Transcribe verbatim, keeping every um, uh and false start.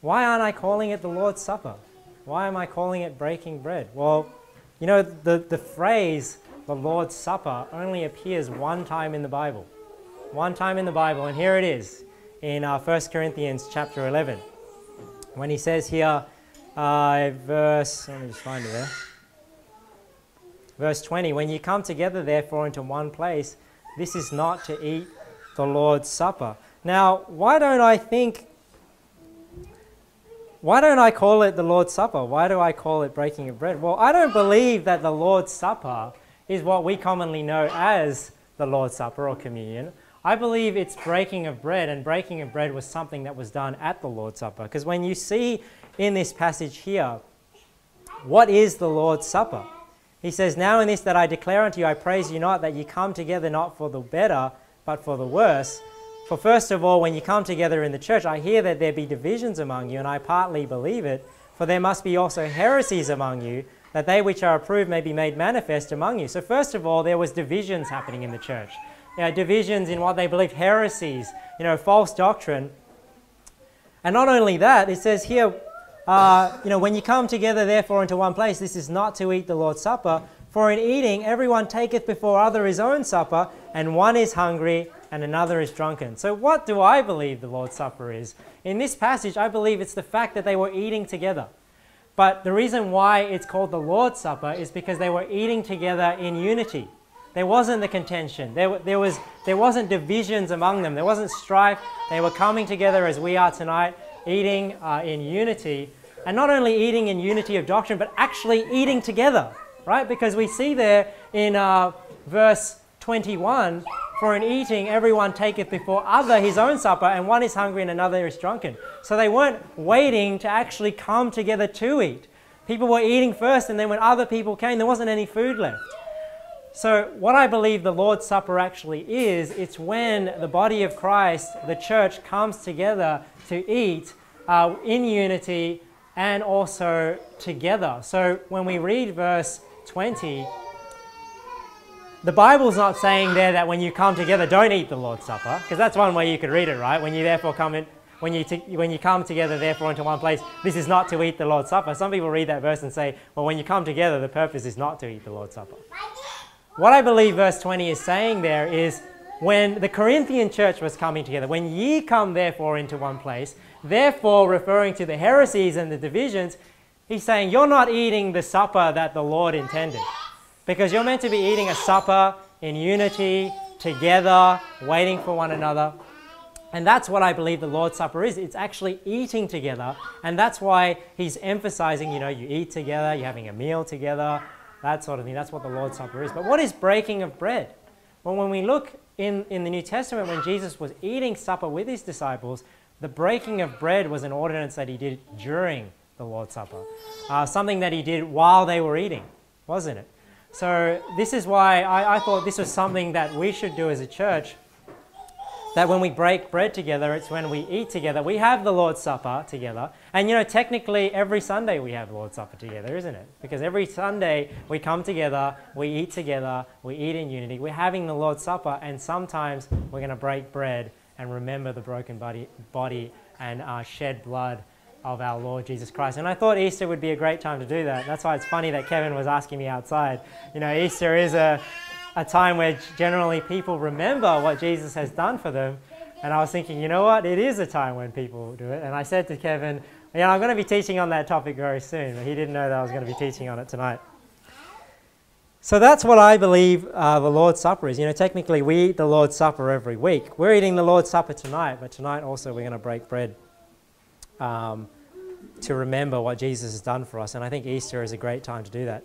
Why aren't I calling it the Lord's Supper? Why am I calling it breaking bread? Well, you know, the, the phrase, the Lord's Supper, only appears one time in the Bible. One time in the Bible, and here it is in uh, First Corinthians chapter eleven. When he says here, uh, verse, let me just find it there. Verse twenty, when you come together therefore into one place, this is not to eat the Lord's Supper. Now, why don't I think, why don't I call it the Lord's Supper? Why do I call it breaking of bread? Well, I don't believe that the Lord's Supper is what we commonly know as the Lord's Supper or communion. I believe it's breaking of bread, and breaking of bread was something that was done at the Lord's Supper. Because when you see in this passage here, what is the Lord's Supper? He says, now in this that I declare unto you, I praise you not, that you come together not for the better, but for the worse. For first of all, when you come together in the church, I hear that there be divisions among you, and I partly believe it. For there must be also heresies among you, that they which are approved may be made manifest among you. So first of all, there was divisions happening in the church. You know, divisions in what they believed, heresies, you know, false doctrine. And not only that, it says here, Uh, you know, when you come together, therefore, into one place, this is not to eat the Lord's Supper. For in eating, everyone taketh before other his own supper, and one is hungry, and another is drunken. So what do I believe the Lord's Supper is? In this passage, I believe it's the fact that they were eating together. But the reason why it's called the Lord's Supper is because they were eating together in unity. There wasn't the contention. There, there, was, there wasn't divisions among them. There wasn't strife. They were coming together as we are tonight, eating uh, in unity. And not only eating in unity of doctrine, but actually eating together, right? Because we see there in uh, verse twenty-one, for in eating everyone taketh before other his own supper, and one is hungry and another is drunken. So they weren't waiting to actually come together to eat. People were eating first, and then when other people came, there wasn't any food left. So what I believe the Lord's Supper actually is, it's when the body of Christ, the church, comes together to eat uh, in unity, and also together. So when we read verse twenty, the Bible's not saying there that when you come together, don't eat the Lord's Supper, because that's one way you could read it, right? When you therefore come in, when you when you come together therefore into one place, this is not to eat the Lord's Supper. Some people read that verse and say, well, when you come together, the purpose is not to eat the Lord's Supper. What I believe verse twenty is saying there is, when the Corinthian church was coming together, when ye come therefore into one place, therefore referring to the heresies and the divisions, he's saying you're not eating the supper that the Lord intended. Because you're meant to be eating a supper in unity, together, waiting for one another. And that's what I believe the Lord's Supper is. It's actually eating together. And that's why he's emphasizing, you know, you eat together, you're having a meal together, that sort of thing. That's what the Lord's Supper is. But what is breaking of bread? Well, when we look in, in the New Testament, when Jesus was eating supper with his disciples, the breaking of bread was an ordinance that he did during the Lord's Supper. Uh, something that he did while they were eating, wasn't it? So this is why I, I thought this was something that we should do as a church, that when we break bread together, it's when we eat together. We have the Lord's Supper together. And you know, technically every Sunday we have Lord's Supper together, isn't it? Because every Sunday we come together, we eat together, we eat in unity. We're having the Lord's Supper, and sometimes we're going to break bread and remember the broken body, body and uh, shed blood of our Lord Jesus Christ. And I thought Easter would be a great time to do that. That's why it's funny that Kevin was asking me outside. You know, Easter is a, a time where generally people remember what Jesus has done for them. And I was thinking, you know what? It is a time when people do it. And I said to Kevin, you know, I'm going to be teaching on that topic very soon. But he didn't know that I was going to be teaching on it tonight. So that's what I believe uh, the Lord's Supper is. You know, technically we eat the Lord's Supper every week. We're eating the Lord's Supper tonight, but tonight also we're going to break bread um, to remember what Jesus has done for us. And I think Easter is a great time to do that.